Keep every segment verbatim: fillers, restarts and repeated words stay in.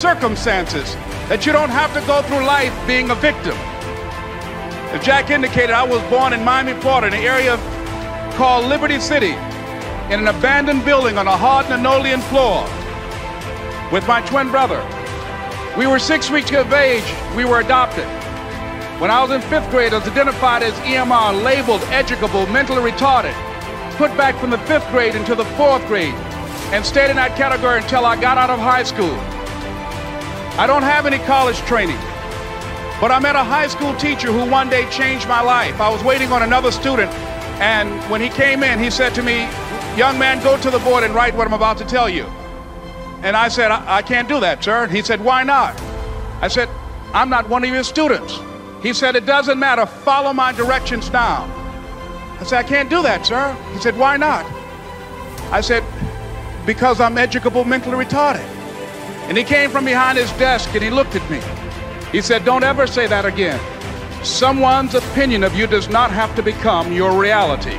Circumstances, that you don't have to go through life being a victim. As Jack indicated, I was born in Miami, Florida, in an area called Liberty City, in an abandoned building on a hard linoleum floor with my twin brother. We were six weeks of age, we were adopted. When I was in fifth grade, I was identified as E M R, labeled, educable, mentally retarded, put back from the fifth grade into the fourth grade, and stayed in that category until I got out of high school. I don't have any college training, but I met a high school teacher who one day changed my life. I was waiting on another student, and when he came in, he said to me, "Young man, go to the board and write what I'm about to tell you." And I said, I, I can't do that, sir. He said, "Why not?" I said, "I'm not one of your students." He said, "It doesn't matter, follow my directions now." I said, "I can't do that, sir." He said, "Why not?" I said, "Because I'm educable, mentally retarded." And he came from behind his desk and he looked at me. He said, "Don't ever say that again. Someone's opinion of you does not have to become your reality."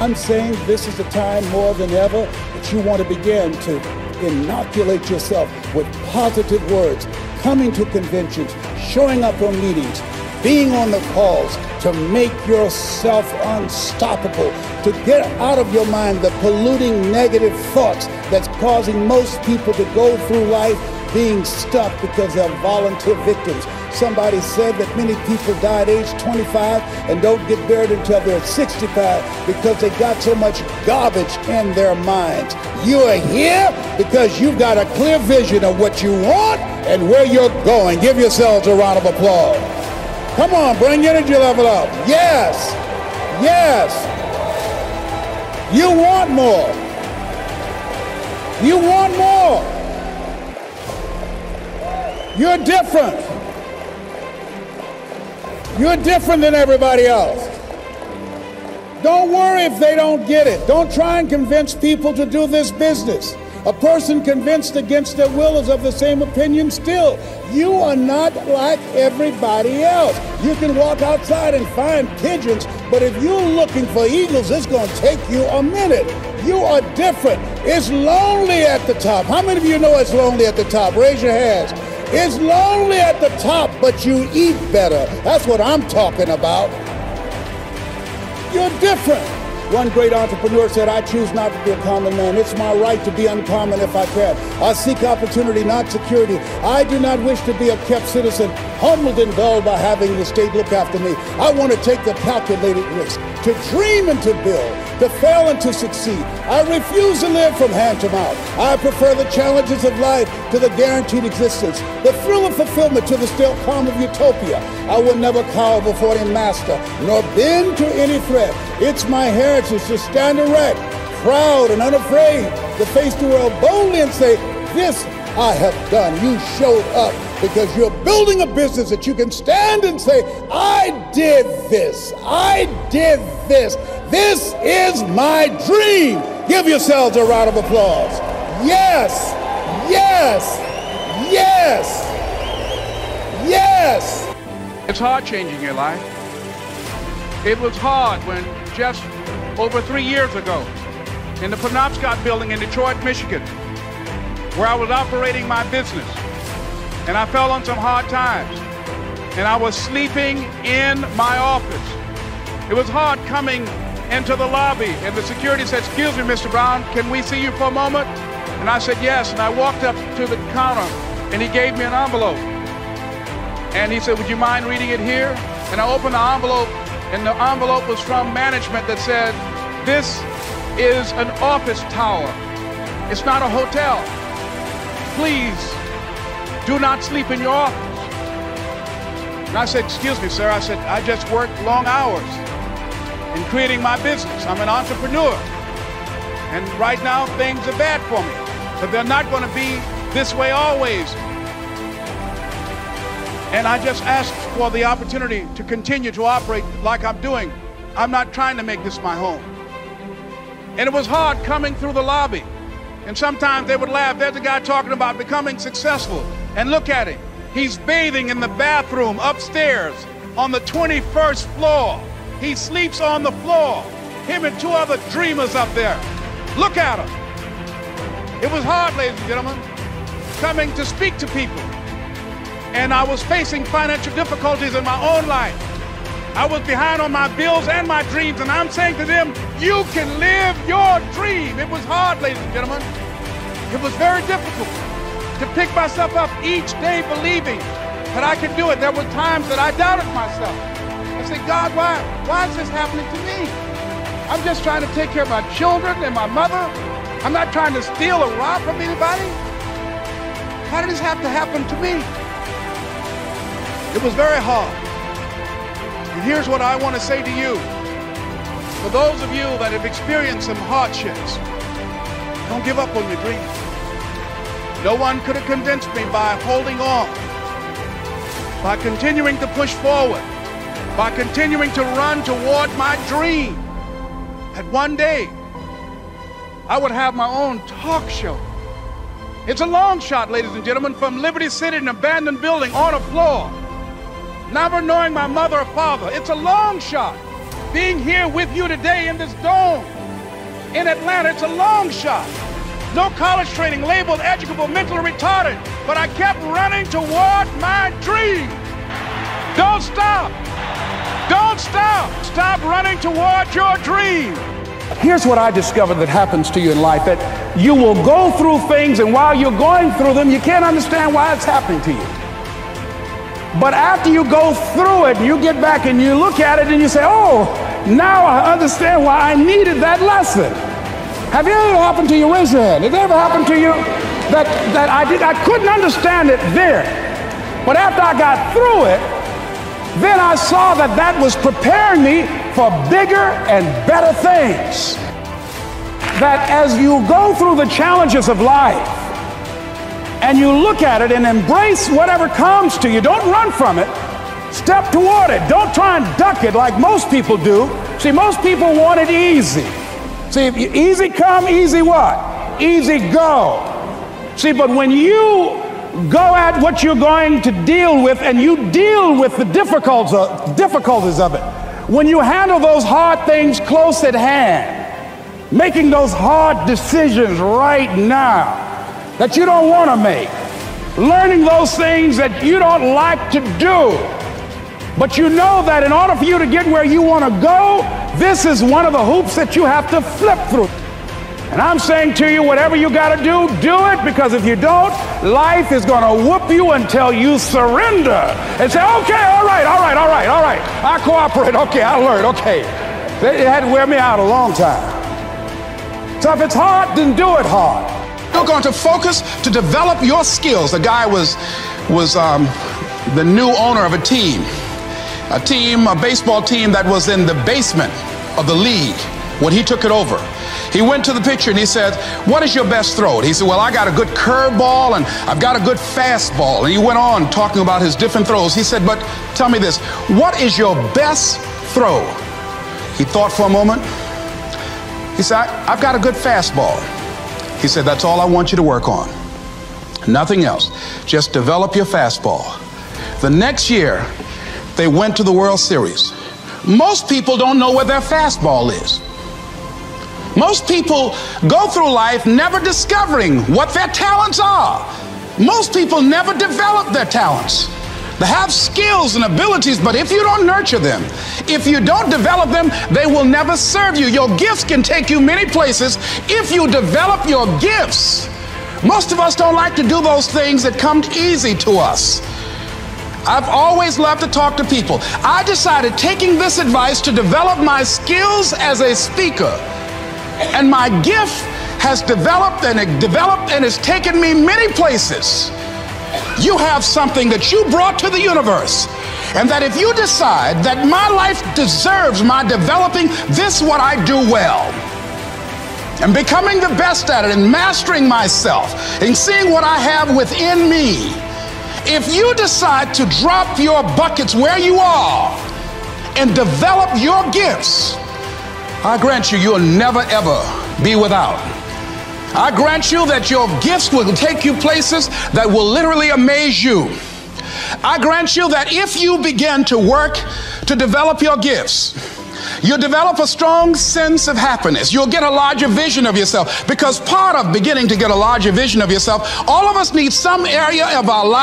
I'm saying this is a time more than ever that you want to begin to inoculate yourself with positive words, coming to conventions, showing up on meetings, being on the calls to make yourself unstoppable, to get out of your mind the polluting negative thoughts that's causing most people to go through life being stuck because they're volunteer victims. Somebody said that many people die at age twenty-five and don't get buried until they're sixty-five because they got so much garbage in their minds. You are here because you've got a clear vision of what you want and where you're going. Give yourselves a round of applause. Come on, bring your energy level up. Yes, yes. You want more. You want more. You're different. You're different than everybody else. Don't worry if they don't get it. Don't try and convince people to do this business. A person convinced against their will is of the same opinion still. You are not like everybody else. You can walk outside and find pigeons, but if you're looking for eagles, it's going to take you a minute. You are different. It's lonely at the top. How many of you know it's lonely at the top? Raise your hands. It's lonely at the top, but you eat better. That's what I'm talking about. You're different. One great entrepreneur said, "I choose not to be a common man. It's my right to be uncommon if I can. I seek opportunity, not security. I do not wish to be a kept citizen, humbled and dulled by having the state look after me. I want to take the calculated risk, to dream and to build, to fail and to succeed. I refuse to live from hand to mouth. I prefer the challenges of life to the guaranteed existence, the thrill of fulfillment to the still calm of utopia. I will never cower before any master, nor bend to any threat. It's my heritage is to stand erect, proud and unafraid, to face the world boldly and say, 'This I have done.'" You showed up because you're building a business that you can stand and say, "I did this, I did this, this is my dream." Give yourselves a round of applause. Yes, yes, yes, yes. It's hard changing your life. It was hard when just over three years ago in the Penobscot building in Detroit, Michigan, where I was operating my business, and I fell on some hard times, and I was sleeping in my office. It was hard coming into the lobby, and the security said, "Excuse me, Mister Brown, can we see you for a moment?" And I said, "Yes," and I walked up to the counter, and he gave me an envelope. And he said, "Would you mind reading it here?" And I opened the envelope, and the envelope was from management that said, "This is an office tower. It's not a hotel. Please do not sleep in your office." And I said, "Excuse me, sir." I said, "I just worked long hours in creating my business. I'm an entrepreneur. And right now things are bad for me, but they're not going to be this way always. And I just asked for the opportunity to continue to operate like I'm doing. I'm not trying to make this my home." And it was hard coming through the lobby. And sometimes they would laugh. There's a guy talking about becoming successful. And look at him. He's bathing in the bathroom upstairs on the twenty-first floor. He sleeps on the floor. Him and two other dreamers up there. Look at him. It was hard, ladies and gentlemen. coming to speak to people, and I was facing financial difficulties in my own life. I was behind on my bills and my dreams, and I'm saying to them, you can live your dream. It was hard, ladies and gentlemen. It was very difficult to pick myself up each day believing that I could do it. There were times that I doubted myself. I said, God, why, why is this happening to me? I'm just trying to take care of my children and my mother. I'm not trying to steal or rob from anybody. How did this have to happen to me? It was very hard. And here's what I want to say to you. For those of you that have experienced some hardships, don't give up on your dreams. No one could have convinced me by holding on, by continuing to push forward, by continuing to run toward my dream, that one day I would have my own talk show. It's a long shot, ladies and gentlemen, from Liberty City, an abandoned building on a floor, never knowing my mother or father. It's a long shot. Being here with you today in this dome in Atlanta, it's a long shot. No college training, labeled, educable, mentally retarded, but I kept running toward my dream. Don't stop. Don't stop. Stop running toward your dream. Here's what I discovered that happens to you in life, that you will go through things, and while you're going through them, you can't understand why it's happening to you. But after you go through it, you get back and you look at it and you say, oh, now I understand why I needed that lesson. Have you ever happened to you? Raise your hand. Did it ever happen to you that, that I, did, I couldn't understand it there, but after I got through it, then I saw that that was preparing me for bigger and better things. That as you go through the challenges of life, and you look at it and embrace whatever comes to you. Don't run from it. Step toward it. Don't try and duck it like most people do. See, most people want it easy. See, easy come, easy what? Easy go. See, but when you go at what you're going to deal with and you deal with the difficulties of it, when you handle those hard things close at hand, making those hard decisions right now, that you don't want to make, learning those things that you don't like to do, but you know that in order for you to get where you want to go, this is one of the hoops that you have to flip through. And I'm saying to you, whatever you got to do, do it, because if you don't, life is going to whoop you until you surrender and say, okay, all right, all right, all right, all right, I cooperate, okay, I learned, okay. It had to wear me out a long time. So if it's hard, then do it hard. You're going to focus to develop your skills. The guy was, was um, the new owner of a team, a team, a baseball team that was in the basement of the league when he took it over. He went to the pitcher and he said, what is your best throw? And he said, well, I got a good curveball and I've got a good fastball. And he went on talking about his different throws. He said, but tell me this, what is your best throw? He thought for a moment. He said, I've got a good fastball. He said, that's all I want you to work on. Nothing else. Just develop your fastball. The next year, they went to the World Series. Most people don't know where their fastball is. Most people go through life never discovering what their talents are. Most people never develop their talents. They have skills and abilities, but if you don't nurture them, if you don't develop them, they will never serve you. Your gifts can take you many places if you develop your gifts. Most of us don't like to do those things that come easy to us. I've always loved to talk to people. I decided taking this advice to develop my skills as a speaker, and my gift has developed and it developed and has taken me many places. You have something that you brought to the universe, and that if you decide that my life deserves my developing this, what I do well, and becoming the best at it and mastering myself and seeing what I have within me, if you decide to drop your buckets where you are and develop your gifts, I grant you, you'll never ever be without. I grant you that your gifts will take you places that will literally amaze you. I grant you that if you begin to work to develop your gifts, You'll develop a strong sense of happiness. You'll get a larger vision of yourself, because part of beginning to get a larger vision of yourself, all of us need some area of our life